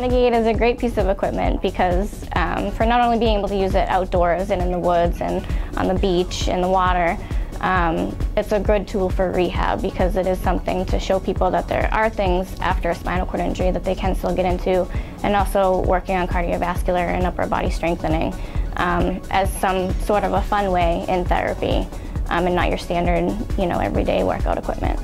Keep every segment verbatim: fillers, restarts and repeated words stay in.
Renegade is a great piece of equipment because um, for not only being able to use it outdoors and in the woods and on the beach and the water, um, it's a good tool for rehab because it is something to show people that there are things after a spinal cord injury that they can still get into, and also working on cardiovascular and upper body strengthening um, as some sort of a fun way in therapy um, and not your standard, you know, everyday workout equipment.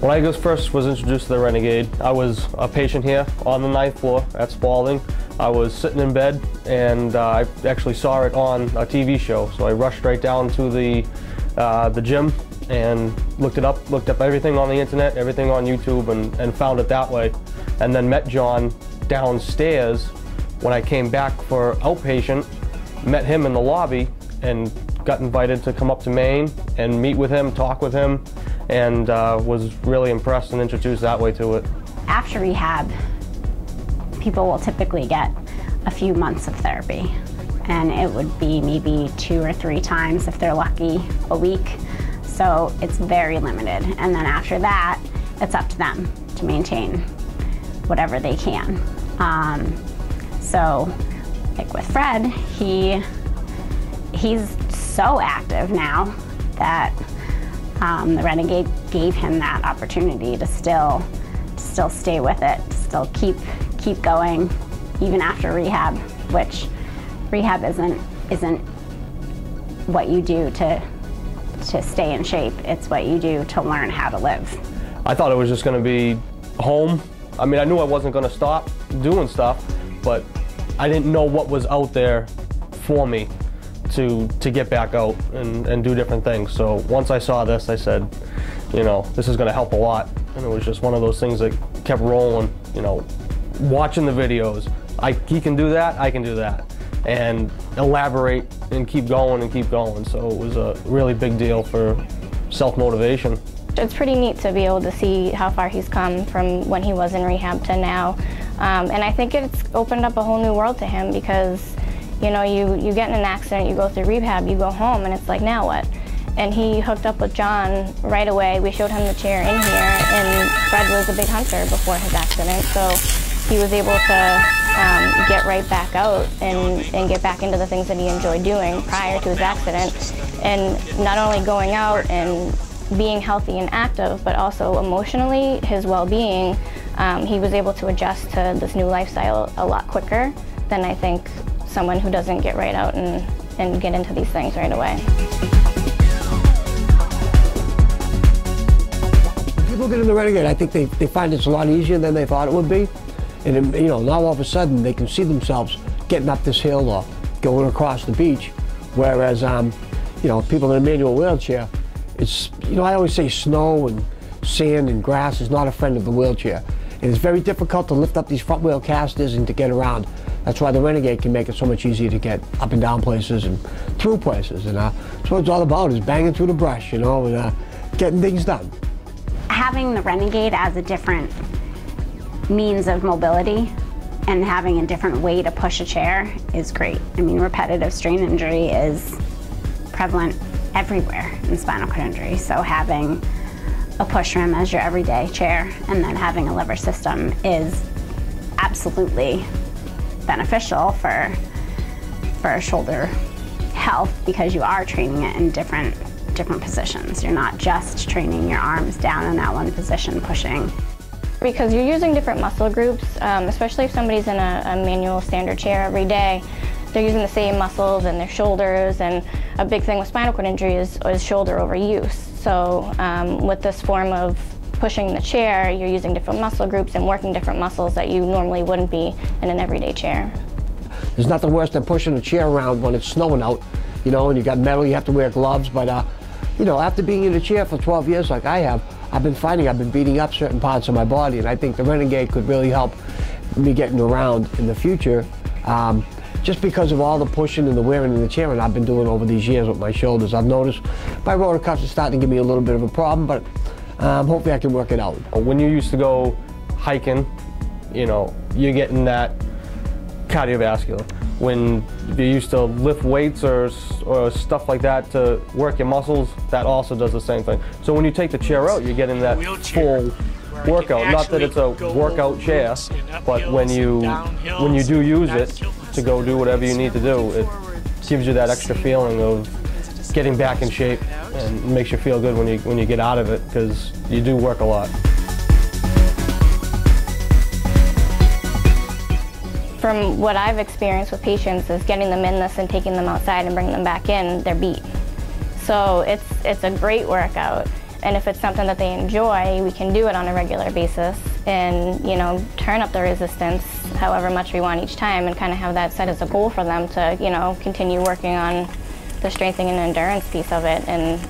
When I first was introduced to the Renegade, I was a patient here on the ninth floor at Spaulding. I was sitting in bed and uh, I actually saw it on a T V show, so I rushed right down to the, uh, the gym and looked it up, looked up everything on the internet, everything on YouTube, and, and found it that way. And then met John downstairs when I came back for outpatient, met him in the lobby and got invited to come up to Maine and meet with him, talk with him, and uh, was really impressed and introduced that way to it. After rehab, people will typically get a few months of therapy, and it would be maybe two or three times, if they're lucky, a week. So it's very limited, and then after that, it's up to them to maintain whatever they can. Um, so, like with Fred, he he's so active now that Um, the Renegade gave him that opportunity to still, to still stay with it, to still keep, keep going, even after rehab. Which rehab isn't, isn't what you do to, to stay in shape. It's what you do to learn how to live. I thought it was just going to be home. I mean, I knew I wasn't going to stop doing stuff, but I didn't know what was out there for me to to get back out and, and do different things. So once I saw this, I said, you know, this is going to help a lot. And it was just one of those things that kept rolling, you know, watching the videos. I, he can do that, I can do that. And elaborate and keep going and keep going. So it was a really big deal for self-motivation. It's pretty neat to be able to see how far he's come from when he was in rehab to now. Um, and I think it's opened up a whole new world to him because you know, you, you get in an accident, you go through rehab, you go home, and it's like, now what? And he hooked up with John right away. We showed him the chair in here, and Fred was a big hunter before his accident, so he was able to um, get right back out and, and get back into the things that he enjoyed doing prior to his accident. And not only going out and being healthy and active, but also emotionally, his well-being, um, he was able to adjust to this new lifestyle a lot quicker than I think someone who doesn't get right out and, and get into these things right away. People get in the Renegade, I think they, they find it's a lot easier than they thought it would be. And it, you know, now all of a sudden they can see themselves getting up this hill or going across the beach, whereas, um, you know, people in a manual wheelchair, it's, you know, I always say snow and sand and grass is not a friend of the wheelchair. And it's very difficult to lift up these front wheel casters and to get around. That's why the Renegade can make it so much easier to get up and down places and through places. And uh, that's what it's all about, is banging through the brush, you know, and uh, getting things done. Having the Renegade as a different means of mobility and having a different way to push a chair is great. I mean, repetitive strain injury is prevalent everywhere in spinal cord injury. So having a push rim as your everyday chair and then having a lever system is absolutely beneficial for for shoulder health, because you are training it in different different positions. You're not just training your arms down in that one position pushing. Because you're using different muscle groups, um, especially if somebody's in a, a manual standard chair every day, they're using the same muscles and their shoulders, and a big thing with spinal cord injury is, is shoulder overuse. So um, with this form of pushing the chair, you're using different muscle groups and working different muscles that you normally wouldn't be in an everyday chair. There's nothing worse than pushing a chair around when it's snowing out, you know, and you got metal, you have to wear gloves, but uh, you know, after being in a chair for twelve years like I have, I've been finding I've been beating up certain parts of my body, and I think the Renegade could really help me getting around in the future, um, just because of all the pushing and the wearing in the chair and I've been doing over these years with my shoulders. I've noticed my rotator cuffs are starting to give me a little bit of a problem, but Um, hopefully I can work it out. When you used to go hiking, you know, you're getting that cardiovascular. When you used to lift weights or, or stuff like that to work your muscles, that also does the same thing. So when you take the chair out, you're getting that full workout. Not that it's a workout chair, but when you when you do use it to go do whatever you need to do, it gives you that extra feeling of getting back in shape, and makes you feel good when you when you get out of it, because you do work a lot. From what I've experienced with patients is getting them in this and taking them outside and bringing them back in, they're beat. So it's, it's a great workout, and if it's something that they enjoy, we can do it on a regular basis and, you know, turn up the resistance however much we want each time, and kind of have that set as a goal for them to, you know, continue working on the strengthening and endurance piece of it, and,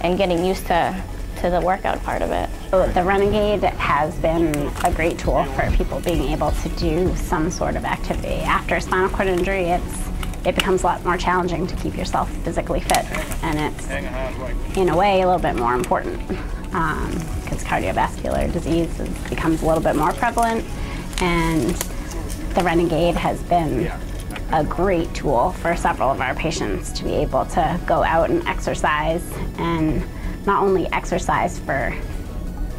and getting used to, to the workout part of it. The Renegade has been a great tool for people being able to do some sort of activity. After a spinal cord injury, it's, it becomes a lot more challenging to keep yourself physically fit, and it's, in a way, a little bit more important, because um, cardiovascular disease is, becomes a little bit more prevalent, and the Renegade has been a great tool for several of our patients to be able to go out and exercise, and not only exercise for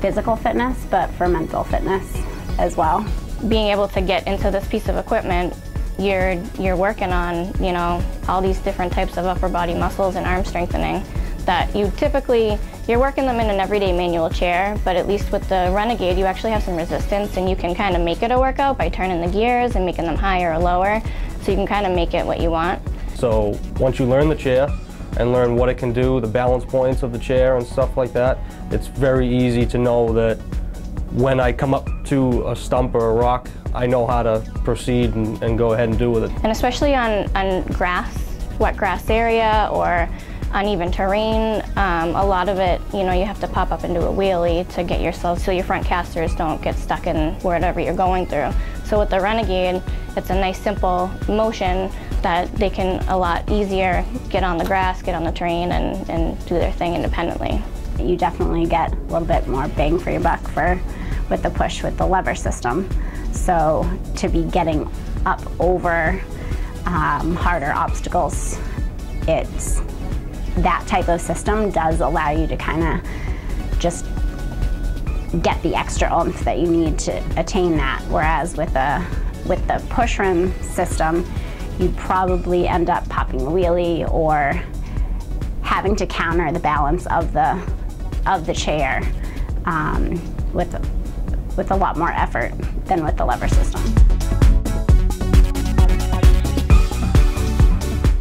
physical fitness, but for mental fitness as well. Being able to get into this piece of equipment, you're, you're working on, you know, all these different types of upper body muscles and arm strengthening that you typically, you're working them in an everyday manual chair, but at least with the Renegade, you actually have some resistance, and you can kind of make it a workout by turning the gears and making them higher or lower. So you can kind of make it what you want. So once you learn the chair and learn what it can do, the balance points of the chair and stuff like that, it's very easy to know that when I come up to a stump or a rock, I know how to proceed and, and go ahead and do with it. And especially on, on grass, wet grass area or uneven terrain, um, a lot of it, you know, you have to pop up and do a wheelie to get yourself, so your front casters don't get stuck in whatever you're going through. So with the Renegade, it's a nice simple motion that they can a lot easier get on the grass, get on the terrain, and, and do their thing independently. You definitely get a little bit more bang for your buck for with the push with the lever system. So to be getting up over um, harder obstacles, it's that type of system does allow you to kind of just get the extra oomph that you need to attain that. Whereas with a With the push rim system, you'd probably end up popping a wheelie or having to counter the balance of the of the chair um, with with a lot more effort than with the lever system.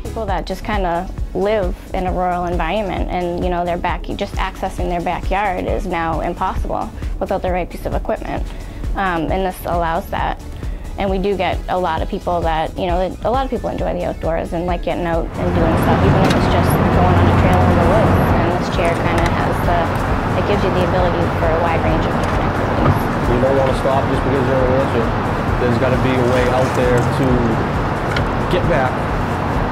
People that just kind of live in a rural environment, and you know their back, just accessing their backyard is now impossible without the right piece of equipment, um, and this allows that. And we do get a lot of people that, you know, a lot of people enjoy the outdoors and like getting out and doing stuff, even if it's just going on a trail in the woods. And this chair kind of has the, it gives you the ability for a wide range of different activities. You don't want to stop just because you're in a wheelchair. There's got to be a way out there to get back,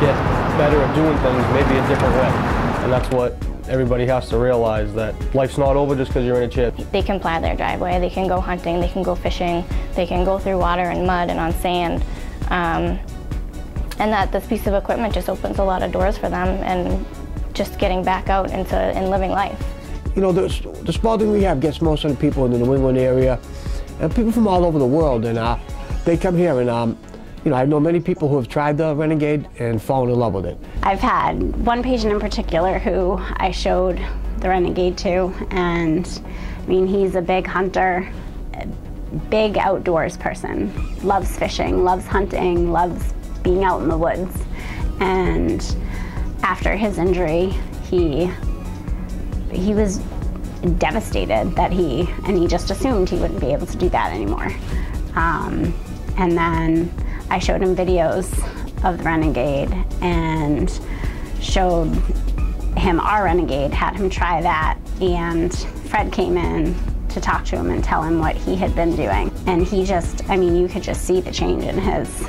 get better at doing things, maybe a different way. And that's what everybody has to realize, that life's not over just because you're in a chair. They can plow their driveway, they can go hunting, they can go fishing, they can go through water and mud and on sand. Um, and that this piece of equipment just opens a lot of doors for them, and just getting back out into and living life. You know, the, the Spaulding Rehab gets most of the people in the New England area, and people from all over the world, and uh, they come here, and um, you know, I know many people who have tried the Renegade and fallen in love with it. I've had one patient in particular who I showed the Renegade to, and I mean, he's a big hunter, a big outdoors person, loves fishing, loves hunting, loves being out in the woods. And after his injury, he, he was devastated that he, and he just assumed he wouldn't be able to do that anymore. Um, and then I showed him videos of the Renegade and showed him our Renegade, had him try that, and Fred came in to talk to him and tell him what he had been doing. And he just, I mean, you could just see the change in his,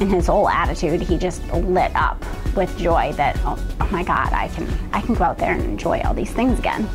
in his whole attitude. He just lit up with joy that, oh, oh my God, I can, I can go out there and enjoy all these things again.